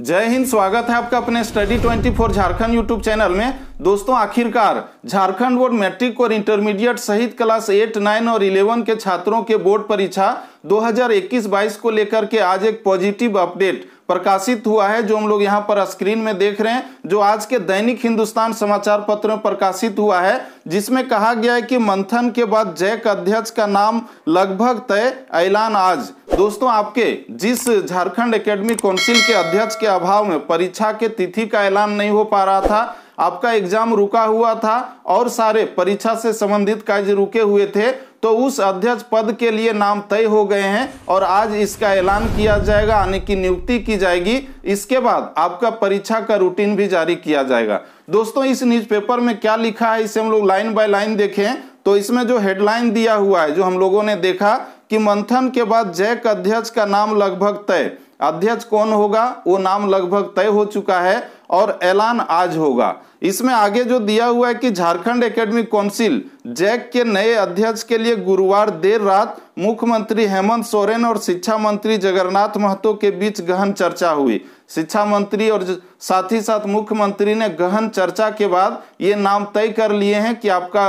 जय हिंद। स्वागत है आपका अपने स्टडी 24 झारखंड यूट्यूब चैनल में। दोस्तों, आखिरकार झारखंड बोर्ड मैट्रिक और इंटरमीडिएट सहित क्लास 8, 9 और 11 के छात्रों के बोर्ड परीक्षा 2021-22 को लेकर के आज एक पॉजिटिव अपडेट प्रकाशित हुआ है, जो हम लोग यहां पर स्क्रीन में देख रहे हैं, जो आज के दैनिक हिंदुस्तान समाचार पत्र में प्रकाशित हुआ है, जिसमें कहा गया है कि मंथन के बाद जैक अध्यक्ष का नाम लगभग तय, ऐलान आज। दोस्तों, आपके जिस झारखंड एकेडमिक काउंसिल के अध्यक्ष के अभाव में परीक्षा के तिथि का ऐलान नहीं हो पा रहा था, आपका एग्जाम रुका हुआ था और सारे परीक्षा से संबंधित कार्य रुके हुए थे, तो उस अध्यक्ष पद के लिए नाम तय हो गए हैं और आज इसका ऐलान किया जाएगा, यानी कि नियुक्ति की जाएगी। इसके बाद आपका परीक्षा का रूटीन भी जारी किया जाएगा। दोस्तों, इस न्यूज़पेपर में क्या लिखा है, इसे हम लोग लाइन बाय लाइन देखें तो इसमें जो हेडलाइन दिया हुआ है, जो हम लोगों ने देखा कि मंथन के बाद जैक अध्यक्ष का नाम लगभग तय। अध्यक्ष कौन होगा वो नाम लगभग तय हो चुका है और ऐलान आज होगा। इसमें आगे जो दिया हुआ है कि झारखंड एकेडमिक काउंसिल जैक के नए अध्यक्ष के लिए गुरुवार देर रात मुख्यमंत्री हेमंत सोरेन और शिक्षा मंत्री जगन्नाथ महतो के बीच गहन चर्चा हुई। शिक्षा मंत्री और साथ ही साथ मुख्यमंत्री ने गहन चर्चा के बाद ये नाम तय कर लिए हैं कि आपका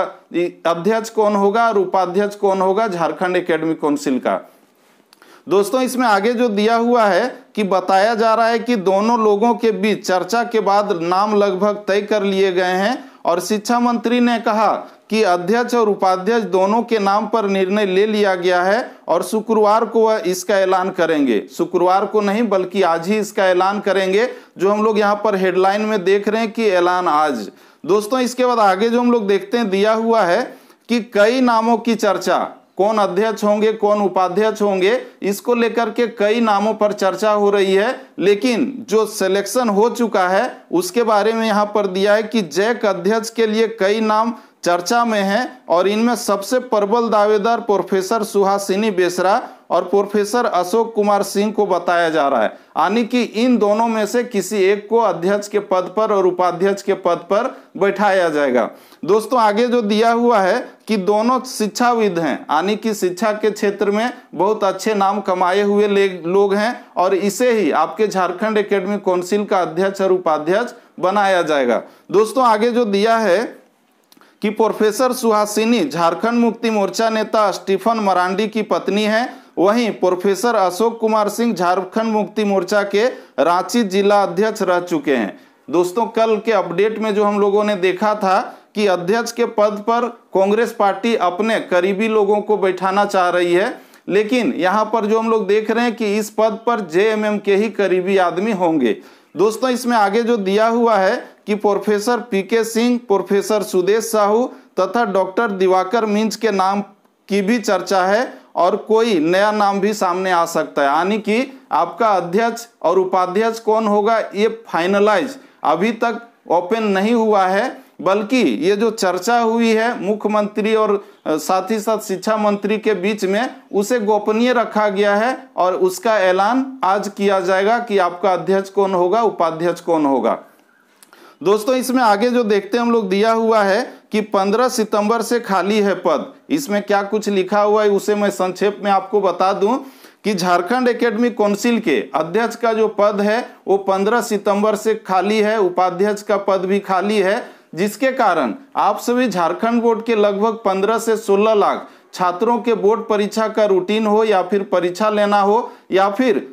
अध्यक्ष कौन होगा और उपाध्यक्ष कौन होगा झारखंड एकेडमिक काउंसिल का। दोस्तों, इसमें आगे जो दिया हुआ है कि बताया जा रहा है कि दोनों लोगों के बीच चर्चा के बाद नाम लगभग तय कर लिए गए हैं और शिक्षा मंत्री ने कहा कि अध्यक्ष और उपाध्यक्ष दोनों के नाम पर निर्णय ले लिया गया है और शुक्रवार को वह इसका ऐलान करेंगे। शुक्रवार को नहीं बल्कि आज ही इसका ऐलान करेंगे, जो हम लोग यहाँ पर हेडलाइन में देख रहे हैं कि ऐलान आज। दोस्तों, इसके बाद आगे जो हम लोग देखते हैं, दिया हुआ है कि कई नामों की चर्चा, कौन अध्यक्ष होंगे कौन उपाध्यक्ष होंगे, इसको लेकर के कई नामों पर चर्चा हो रही है, लेकिन जो सिलेक्शन हो चुका है उसके बारे में यहाँ पर दिया है कि जैक अध्यक्ष के लिए कई नाम चर्चा में हैं और इनमें सबसे प्रबल दावेदार प्रोफेसर सुहासिनी बेसरा और प्रोफेसर अशोक कुमार सिंह को बताया जा रहा है, यानी कि इन दोनों में से किसी एक को अध्यक्ष के पद पर और उपाध्यक्ष के पद पर बैठाया जाएगा। दोस्तों, आगे जो दिया हुआ है कि दोनों शिक्षाविद हैं, यानी कि शिक्षा के क्षेत्र में बहुत अच्छे नाम कमाए हुए लोग हैं और इसे ही आपके झारखंड एकेडमिक काउंसिल का अध्यक्ष और उपाध्यक्ष बनाया जाएगा। दोस्तों, आगे जो दिया है कि प्रोफेसर सुहासिनी झारखंड मुक्ति मोर्चा नेता स्टीफन मरांडी की पत्नी हैं, वहीं प्रोफेसर अशोक कुमार सिंह झारखंड मुक्ति मोर्चा के रांची जिला अध्यक्ष रह चुके हैं। दोस्तों, कल के अपडेट में जो हम लोगों ने देखा था कि अध्यक्ष के पद पर कांग्रेस पार्टी अपने करीबी लोगों को बैठाना चाह रही है, लेकिन यहाँ पर जो हम लोग देख रहे हैं कि इस पद पर जेएमएम के ही करीबी आदमी होंगे। दोस्तों, इसमें आगे जो दिया हुआ है कि professor PK Singh, professor Sudesh Sahu तथा डॉक्टर दिवाकर मिंज के नाम की भी चर्चा है और कोई नया नाम भी सामने आ सकता है, यानी कि आपका अध्यक्ष और उपाध्यक्ष कौन होगा ये फाइनलाइज अभी तक ओपन नहीं हुआ है, बल्कि ये जो चर्चा हुई है मुख्यमंत्री और साथ ही साथ शिक्षा मंत्री के बीच में, उसे गोपनीय रखा गया है और उसका ऐलान आज किया जाएगा कि आपका अध्यक्ष कौन होगा उपाध्यक्ष कौन होगा। दोस्तों, इसमें आगे जो देखते हैं हम लोग, दिया हुआ है कि 15 सितंबर से खाली है पद। इसमें क्या कुछ लिखा हुआ है उसे मैं संक्षेप में आपको बता दूं कि झारखंड एकेडमिक काउंसिल के अध्यक्ष का जो पद है वो 15 सितंबर से खाली है, उपाध्यक्ष का पद भी खाली है, जिसके कारण आप सभी झारखंड बोर्ड के लगभग 15 से 16 लाख छात्रों के बोर्ड परीक्षा का रूटीन हो या फिर परीक्षा लेना हो या फिर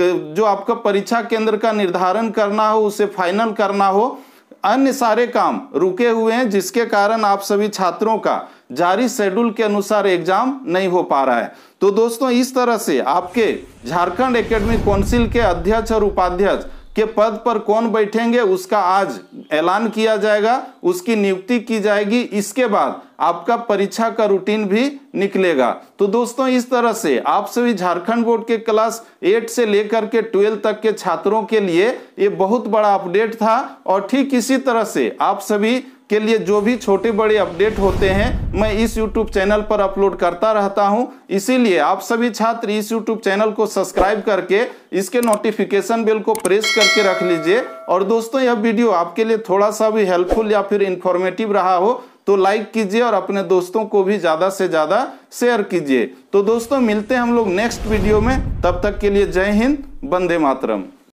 जो आपका परीक्षा केंद्र का निर्धारण करना हो उसे फाइनल करना हो, अन्य सारे काम रुके हुए हैं, जिसके कारण आप सभी छात्रों का जारी शेड्यूल के अनुसार एग्जाम नहीं हो पा रहा है। तो दोस्तों, इस तरह से आपके झारखंड एकेडमिक काउंसिल के अध्यक्ष और उपाध्यक्ष के पद पर कौन बैठेंगे उसका आज ऐलान किया जाएगा, उसकी नियुक्ति की जाएगी, इसके बाद आपका परीक्षा का रूटीन भी निकलेगा। तो दोस्तों, इस तरह से आप सभी झारखंड बोर्ड के क्लास 8 से लेकर के 12 तक के छात्रों के लिए ये बहुत बड़ा अपडेट था और ठीक इसी तरह से आप सभी के लिए जो भी छोटे बड़े अपडेट होते हैं मैं इस YouTube चैनल पर अपलोड करता रहता हूं, इसीलिए आप सभी छात्र इस YouTube चैनल को सब्सक्राइब करके इसके नोटिफिकेशन बेल को प्रेस करके रख लीजिए। और दोस्तों, यह वीडियो आपके लिए थोड़ा सा भी हेल्पफुल या फिर इंफॉर्मेटिव रहा हो तो लाइक कीजिए और अपने दोस्तों को भी ज़्यादा से ज़्यादा शेयर कीजिए। तो दोस्तों मिलते हैं हम लोग नेक्स्ट वीडियो में, तब तक के लिए जय हिंद, वंदे मातरम।